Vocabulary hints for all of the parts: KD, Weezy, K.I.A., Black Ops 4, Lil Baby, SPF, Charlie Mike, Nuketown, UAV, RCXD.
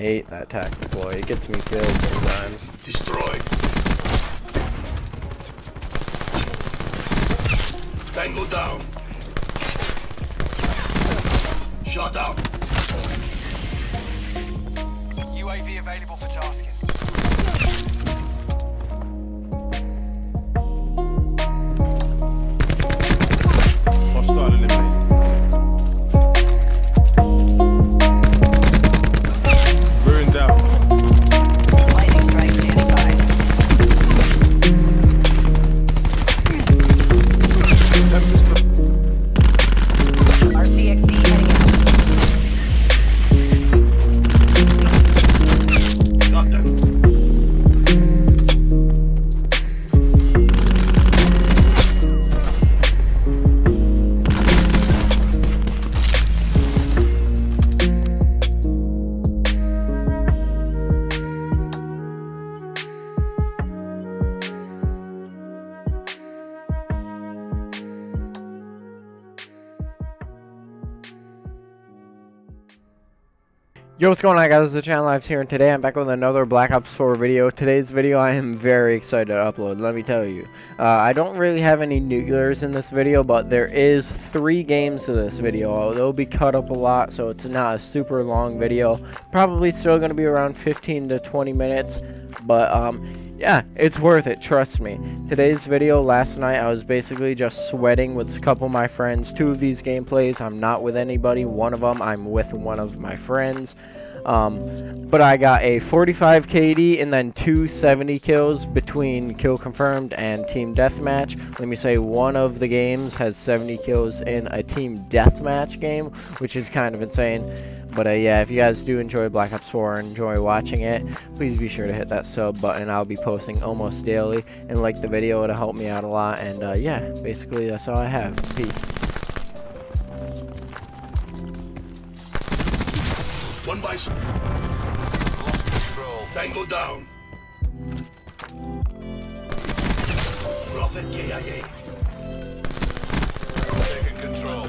hate that tactical. It gets me killed sometimes. Destroyed. Tango down. Shot out. UAV available for tasking. Hostile eliminated. Yo, what's going on guys, this is Channel Lives here, and today I'm back with another Black Ops 4 video. Today's video I am very excited to upload, let me tell you. I don't really have any nuclears in this video, but there is 3 games to this video. It'll be cut up a lot, so it's not a super long video. Probably still going to be around 15 to 20 minutes, but yeah, it's worth it, trust me. Today's video, last night, I was basically just sweating with a couple of my friends. 2 of these gameplays, I'm not with anybody. One of them, I'm with one of my friends. But I got a 45 KD and then 270 kills between Kill Confirmed and Team Deathmatch. Let me say one of the games has 70 kills in a Team Deathmatch game, which is kind of insane. But yeah, if you guys do enjoy Black Ops 4 and enjoy watching it, please be sure to hit that sub button. I'll be posting almost daily, and like the video, it'll help me out a lot. And yeah, basically that's all I have. Peace. One by lost control. Tango down. Prophet K.I.A. Taking control.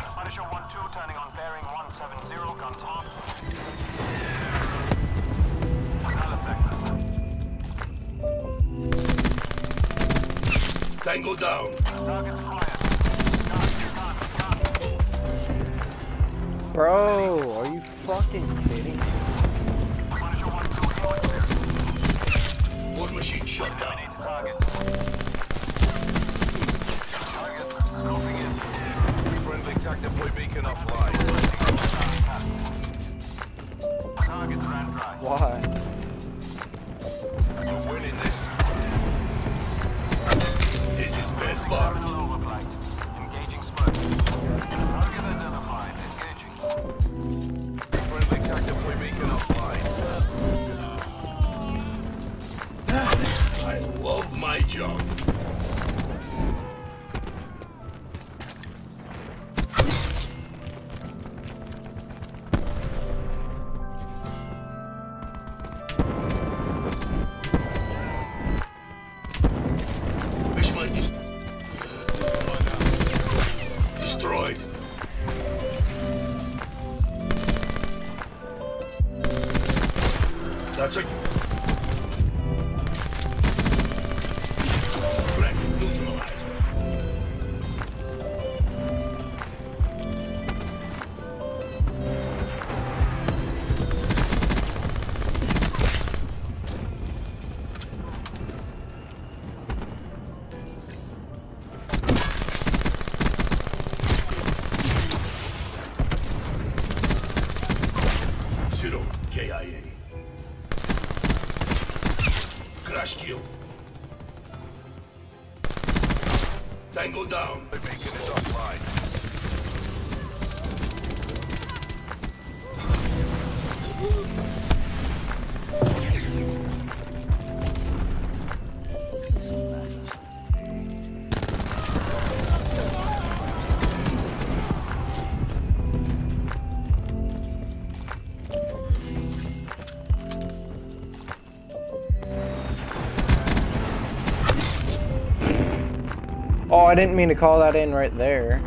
Punisher 1-2 turning on bearing 170, guns hot. Tango down. Targets fired. Bro, are you fucking kidding me? Punisher 1-2. War machine shut down. Target scoping in. Active blue beacon offline. Targets ran dry. Why? You're winning this. This is best part. Engaging smoke. Target identified. Engaging. Friendly active blue beacon offline. I love my job. Tango down. The beacon is offline. Oh, I didn't mean to call that in right there.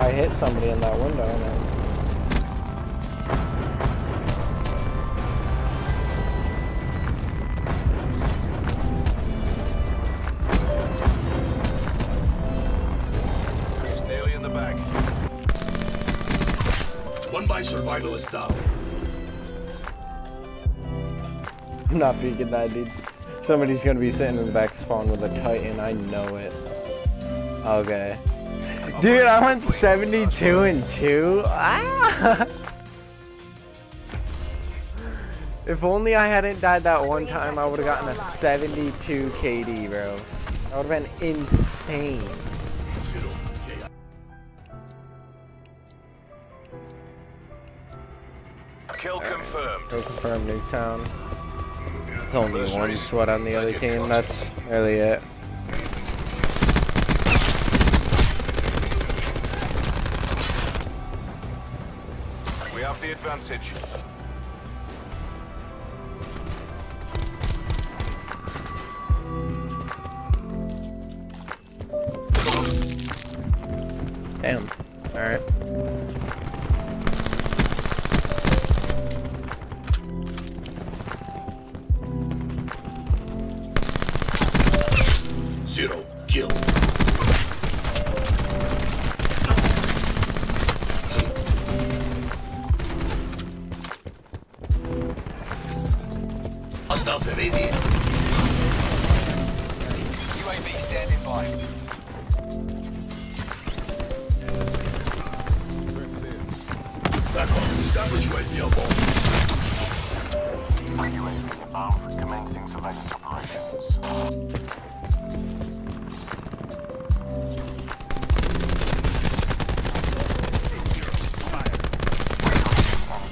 I hit somebody in that window now. Snail in the back. One by survivalist down. I'm not peeking that, dude. Somebody's gonna be sitting in the back spawn with a Titan, I know it. Okay. Dude, I went 72-2. Ah! If only I hadn't died that one time, I would have gotten a 72 KD, bro. That would have been insane. Kill confirmed. Kill confirmed, Nuketown. There's only one sweat on the other team. That's really it. We have the advantage. Damn. Alright. Zero kill. UAV standing by. Black Ops, establish UAV on board. UAV above, commencing surveillance operations.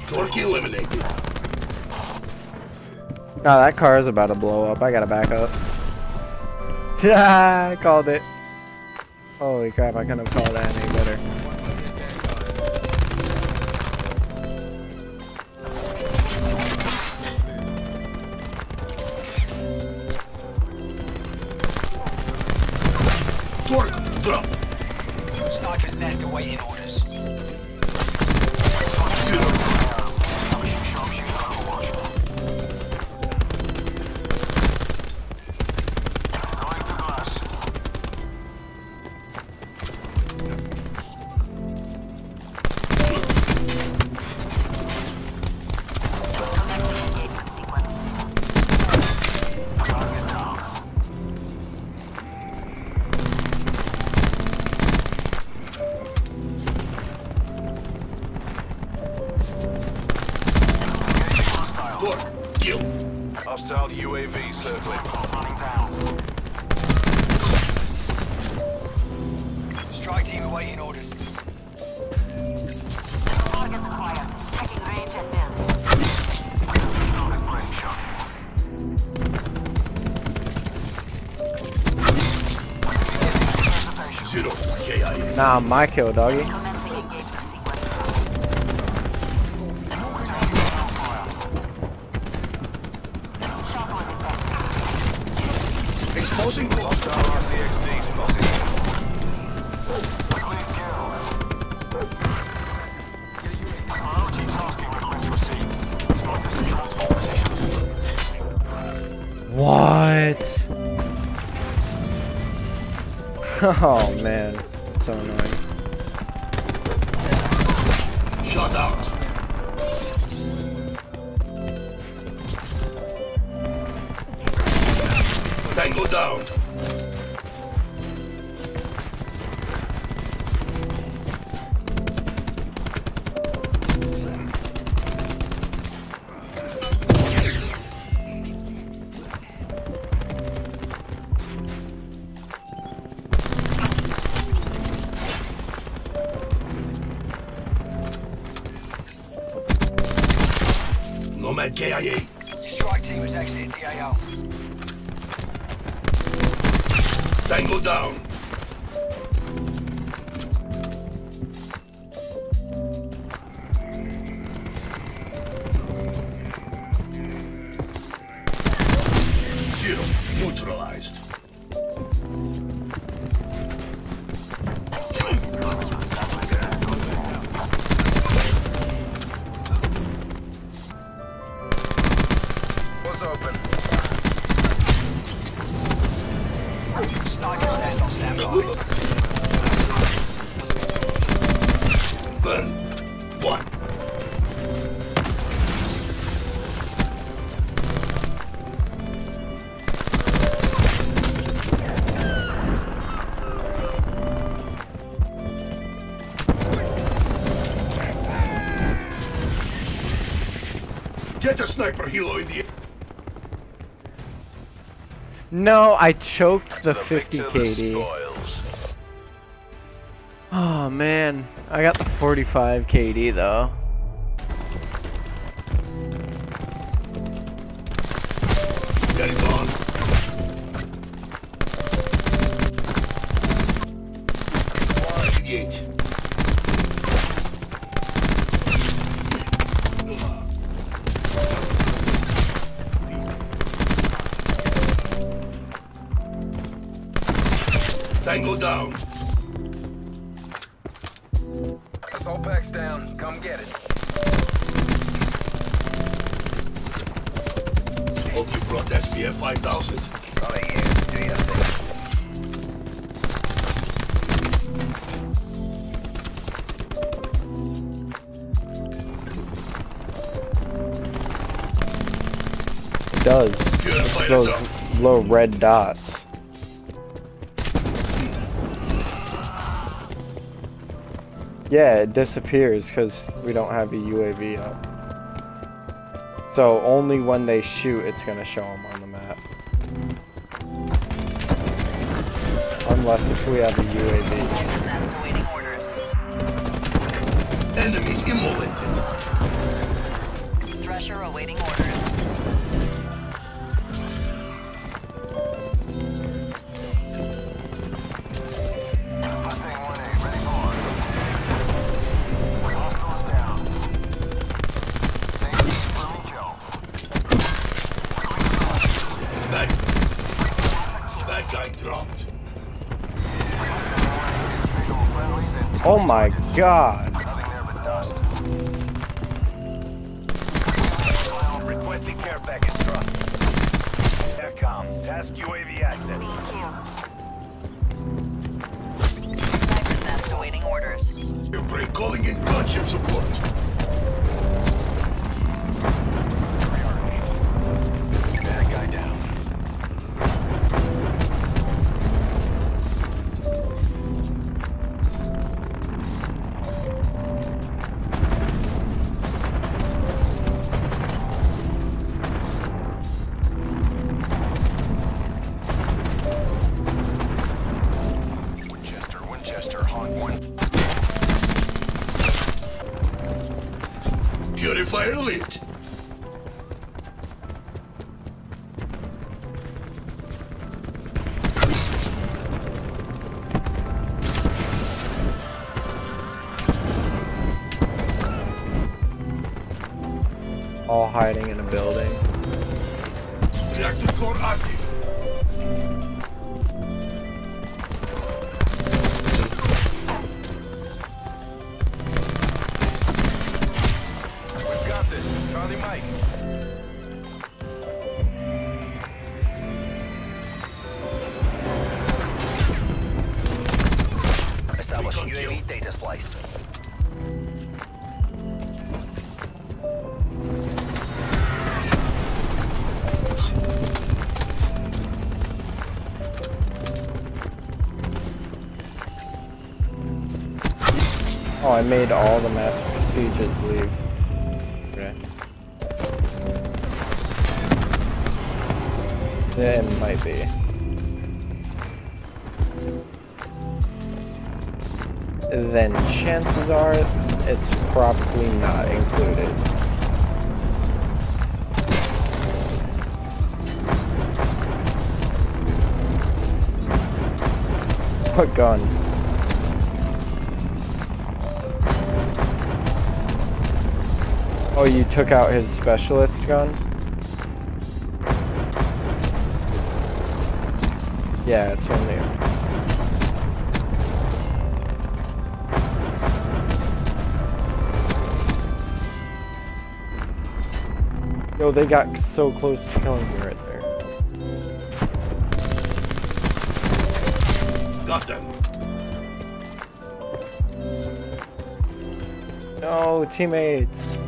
Torque eliminated. Oh, that car is about to blow up. I gotta back up. I called it. Holy crap, I couldn't have called that any better. Torque, drop. Sniper's nest awaiting orders. Hostile UAV circling. Running down. Strike team awaiting orders. Target acquired. Taking range at build. Zero. K.I.A. Nah, my kill, doggy. Exposing the hostile RCXD spotted. What? Oh man, that's so annoying. Shut out. Tango down. K.I.A. Strike team has exited the AO. Tango down. Zero neutralized. Open. Sniper's nest on standby. Burn. One. Get a sniper helo in the air. No, I choked the 50 KD. Oh man, I got the 45 KD though. Got it on. Idiot. Tango down. Assault pack's down. Come get it. Hope you brought SPF 5000. Right here. Do your thing. It does. It's those low red dots. Yeah, it disappears because we don't have a UAV up. So only when they shoot, it's going to show them on the map. Unless if we have a UAV. Enemies immolated. Thresher awaiting orders. Oh my god. Nothing there but dust. Requesting care package drop. Aircom, task UAV asset. Sniper's nest awaiting orders. Air break calling in gunship support. Bad guy down. Purifier lit. All hiding in a building. Reactor core active. Charlie Mike. Establishing UAV data splice. Oh, I made all the mass procedures leave. Okay. There it might be. Then chances are it's probably not included. What gun? Oh, you took out his specialist gun? Yeah, it's from there. Yo, they got so close to killing me right there. Got them. No, teammates.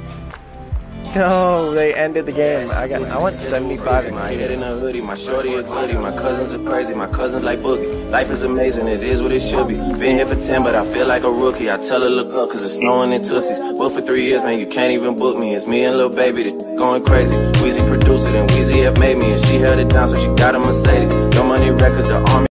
No, they ended the game. I went 75 in my head in a hoodie. My shorty a goodie. My cousins are crazy. My cousins like boogie. Life is amazing. It is what it should be. Been here for 10, but I feel like a rookie. I tell her look up, cause it's snowing in Tootsies. Booked for 3 years, man, you can't even book me. It's me and Lil Baby that going crazy. Weezy produced it and Weezy have made me, and she held it down, so she got a Mercedes. No money records, the army.